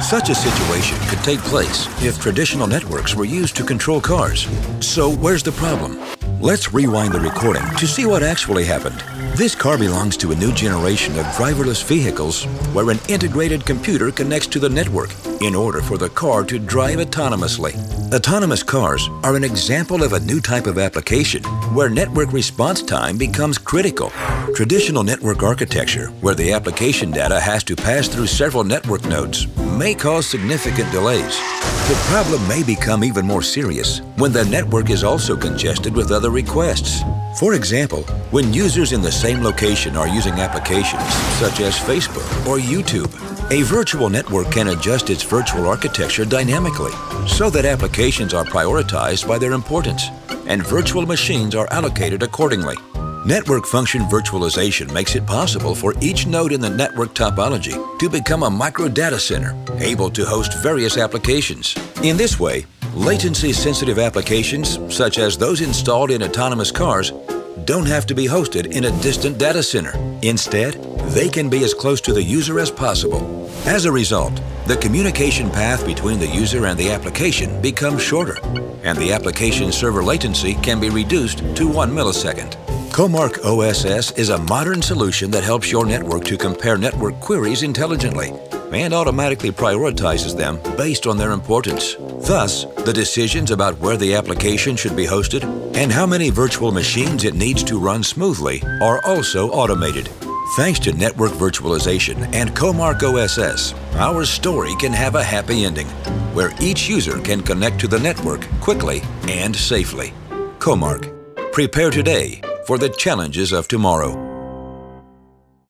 Such a situation could take place if traditional networks were used to control cars. So where's the problem? Let's rewind the recording to see what actually happened. This car belongs to a new generation of driverless vehicles where an integrated computer connects to the network in order for the car to drive autonomously. Autonomous cars are an example of a new type of application where network response time becomes critical. Traditional network architecture, where the application data has to pass through several network nodes, may cause significant delays. The problem may become even more serious when the network is also congested with other requests. For example, when users in the same location are using applications such as Facebook or YouTube, a virtual network can adjust its virtual architecture dynamically so that applications are prioritized by their importance and virtual machines are allocated accordingly. Network function virtualization makes it possible for each node in the network topology to become a micro data center able to host various applications. In this way, latency-sensitive applications, such as those installed in autonomous cars, don't have to be hosted in a distant data center. Instead, they can be as close to the user as possible. As a result, the communication path between the user and the application becomes shorter, and the application server latency can be reduced to 1 millisecond. Comarch OSS is a modern solution that helps your network to compare network queries intelligently and automatically prioritizes them based on their importance. Thus, the decisions about where the application should be hosted and how many virtual machines it needs to run smoothly are also automated. Thanks to network virtualization and Comarch OSS, our story can have a happy ending, where each user can connect to the network quickly and safely. Comarch. Prepare today for the challenges of tomorrow.